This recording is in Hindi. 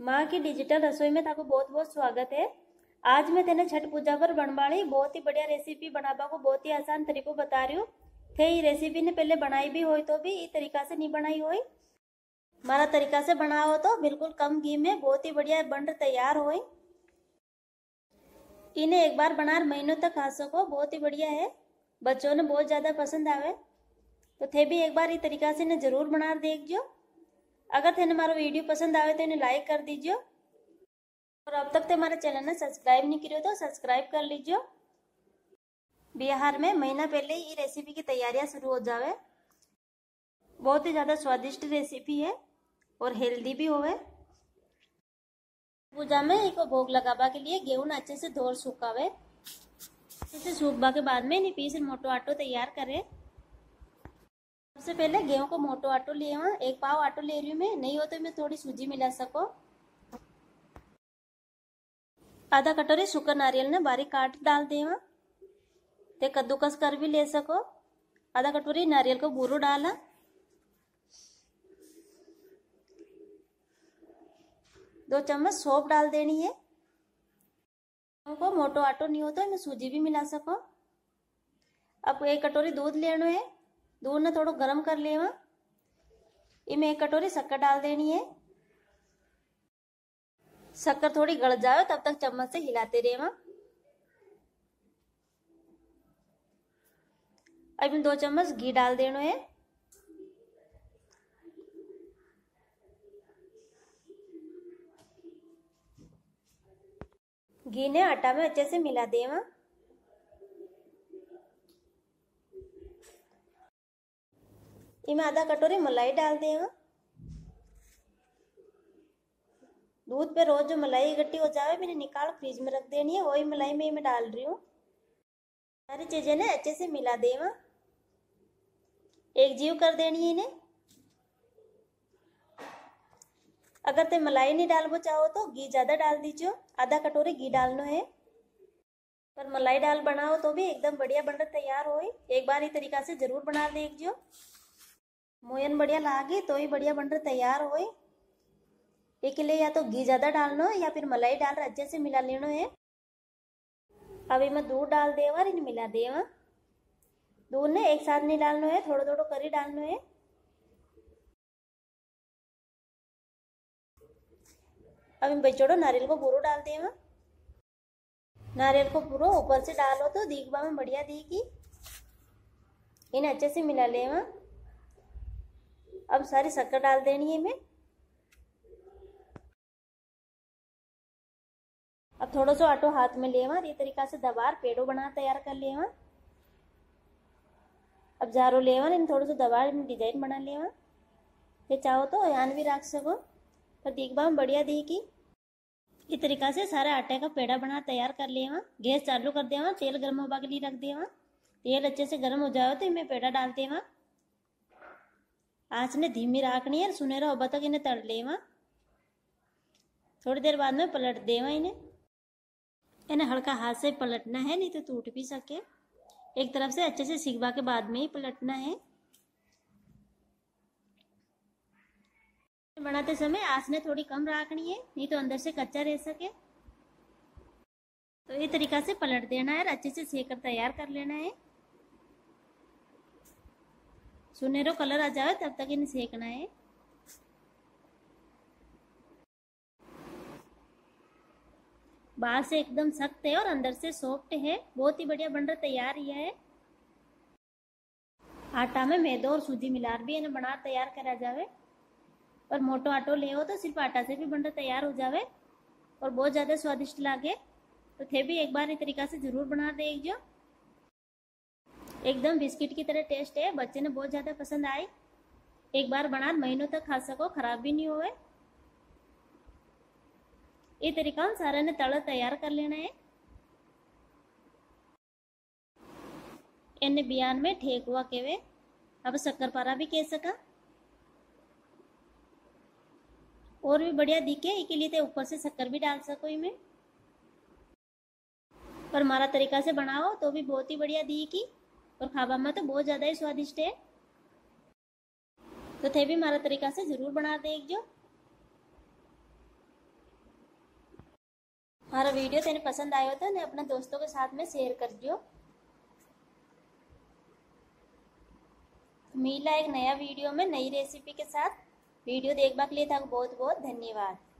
माँ की डिजिटल रसोई में ताको बहुत बहुत स्वागत है। आज मैं तेने छठ पूजा पर बनवाड़ी बहुत ही बढ़िया रेसिपी बनाबा को बहुत ही आसान तरीको बता रही हूँ। थे ये रेसिपी ने पहले बनाई भी हो तो भी इस तरीका से नहीं बनाई हो, मारा तरीका से बना हो तो बिल्कुल कम घी में बहुत ही बढ़िया बन तैयार हो। इन्हें एक बार बनार महीनों तक खा सको, बहुत ही बढ़िया है, बच्चों ने बहुत ज़्यादा पसंद आवे। तो थे भी एक बार इस तरीका से इन्हें जरूर बनार देख जो। अगर थे हमारा वीडियो पसंद आवे तो इन्हें लाइक कर दीजिए और अब तक तो हमारा चैनल ने सब्सक्राइब नहीं करो तो सब्सक्राइब कर लीजिए। बिहार में महीना पहले ही रेसिपी की तैयारियां शुरू हो जावे। बहुत ही ज़्यादा स्वादिष्ट रेसिपी है और हेल्दी भी होवे। पूजा में इको भोग लगावा के लिए गेहूं अच्छे से धोर सुखावे। अच्छे से सूखवा के बाद में इन्हें पीस मोटो आटो तैयार करे। सबसे पहले गेहूं को मोटो आटो लिए हुआ, एक पाव आटो ले रही हूँ मैं, नहीं हो तो मैं थोड़ी सूजी मिला सको। आधा कटोरी सूखा नारियल ने बारीक काट डाल दे हुआ, ते कद्दूकस कर भी ले सको। आधा कटोरी नारियल को बूरो डाला, दो चम्मच सौंफ डाल देनी है। गेहूं को मोटो आटो नहीं हो तो इनमें सूजी भी मिला सको। अब एक कटोरी दूध लेना है, दूध ने थोड़ा गरम कर लेवा, इमें एक कटोरी शक्कर डाल देनी है। शक्कर थोड़ी गल जाए तब तक चम्मच से हिलाते रहेवा। अब में 2 चम्मच घी डाल देना है। घी ने आटा में अच्छे से मिला देवा। इमें आधा कटोरी मलाई डाल देगा। दूध पे रोज जो मलाई इकट्ठी हो जाए मैंने निकाल फ्रिज में रख देनी है, वही मलाई में मैं डाल रही हूँ। सारी चीजें ने अच्छे से मिला देगा, एक जीव कर देनी है इन्हें। अगर ते मलाई नहीं डालना चाहो तो घी ज्यादा डाल दीजिए, आधा कटोरी घी डालना है। पर मलाई डाल बनाओ तो भी एकदम बढ़िया बनकर तैयार हो। एक बार इस तरीका से जरूर बना देखियो, मोयन बढ़िया लागे तो ही बढ़िया बनकर तैयार होए। इसके लिए या तो घी ज़्यादा डालना या फिर मलाई डाल अच्छे से मिला लेना है। अब इसमें दूध डाल देवा और इन्हें मिला देवा। दूध ने एक साथ नहीं डालना है, थोड़ा थोड़ा करी डालना है। अब इन बेचोड़ो नारियल को पूरा डाल देवा। नारियल को पूरा ऊपर से डालो तो दिखवा में बढ़िया दिखी। इन्हें अच्छे से मिला लेवा। अब सारी शक्कर डाल देनी है मैं। अब थोड़ा सा आटो हाथ में लेवा, ये तरीका से दबार पेड़ो बना तैयार कर लेवा। अब जारो लेवा, इन थोड़ा सा दबार डिजाइन बना लेवा। ये चाहो तो यान भी रख सको, पर देखबा में बढ़िया देगी। इस तरीका से सारा आटे का पेड़ा बना तैयार कर लेवा। गैस चालू कर देवा, तेल गर्म होवा के लिए रख देवा। तेल अच्छे से गर्म हो जाओ तो इनमें पेड़ा डाल देवा। आँच ने धीमी रखनी है, सुनहरा होबा तक इन्हें तल लेवा। थोड़ी देर बाद में पलट देवा। इन्हें हल्का हाथ से पलटना है, नहीं तो टूट भी सके। एक तरफ से अच्छे से सिकवा के बाद में ही पलटना है। बनाते समय आँच ने थोड़ी कम रखनी है, नहीं तो अंदर से कच्चा रह सके। तो इस तरीका से पलट देना है और अच्छे से सेक कर तैयार कर लेना है। सुनहरा कलर आ जाए तब तक इन्हें सेकना है। बाहर से एकदम सख्त है और अंदर से सॉफ्ट है, बहुत ही बढ़िया बनकर तैयार ही है। आटा में मैदा और सूजी मिलाकर भी इन्हें बना तैयार करा जावे। और मोटो आटो ले हो तो सिर्फ आटा से भी बनकर तैयार हो जावे और बहुत ज़्यादा स्वादिष्ट लागे। तो थे भी एक बार इस तरीका से जरूर बना देखियो, एकदम बिस्किट की तरह टेस्ट है, बच्चे ने बहुत ज़्यादा पसंद आई। एक बार बना महीनों तक खा सको, खराब भी नहीं होए। इस तरीका हम सारा ने तड़ा तैयार कर लेना है। इन बियान में ठेकुआ केवे, अब शक्करपारा भी कह सका, और भी बढ़िया दिखे। इसके लिए ऊपर से शक्कर भी डाल सको इनमें। पर मारा तरीका से बनाओ तो भी बहुत ही बढ़िया दिखी और खावा में तो बहुत ज़्यादा ही स्वादिष्ट है। तो थे भी हमारा तरीका से ज़रूर बना देखियो। वीडियो तेने पसंद आयो तो ने अपने दोस्तों के साथ में शेयर कर दियो। मिला एक नया वीडियो में नई रेसिपी के साथ। वीडियो देखने के लिए था बहुत बहुत धन्यवाद।